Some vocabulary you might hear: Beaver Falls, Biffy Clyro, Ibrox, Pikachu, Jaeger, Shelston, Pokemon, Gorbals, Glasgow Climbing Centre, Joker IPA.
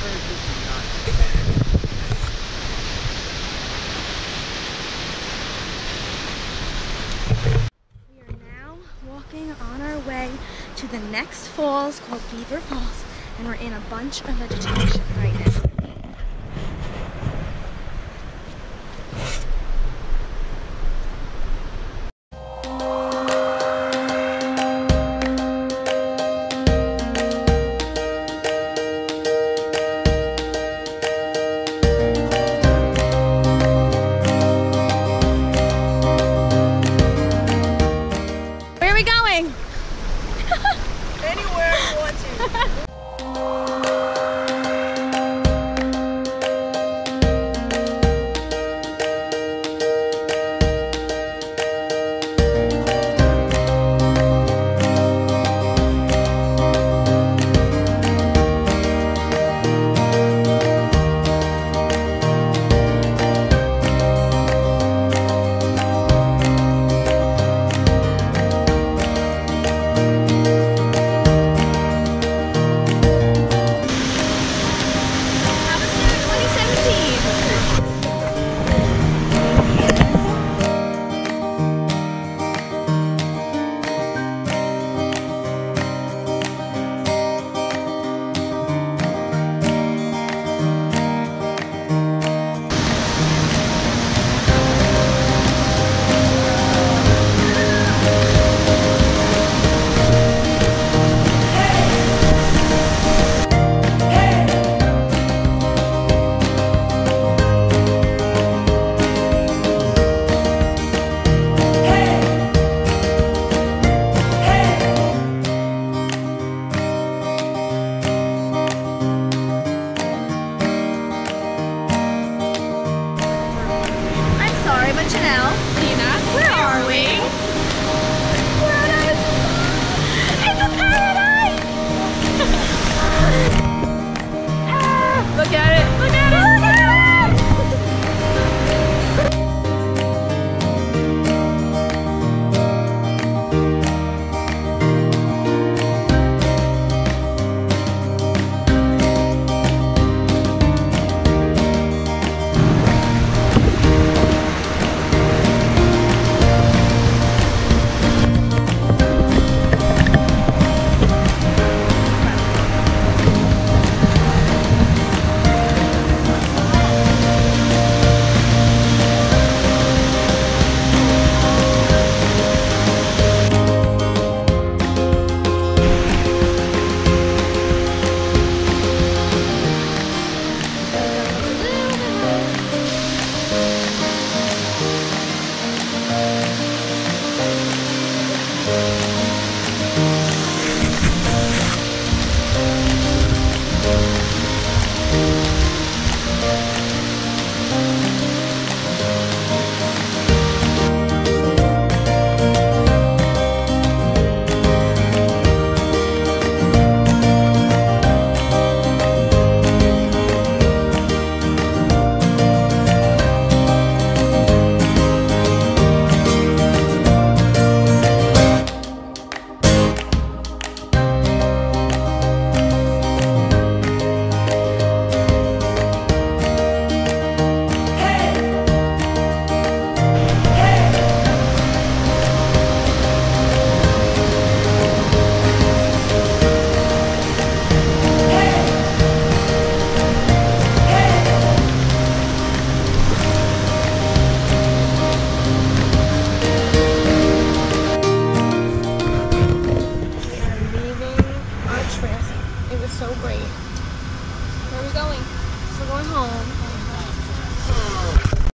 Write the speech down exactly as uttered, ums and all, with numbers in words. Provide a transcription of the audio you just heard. We are now walking on our way to the next falls called Beaver Falls, and we're in a bunch of vegetation right now.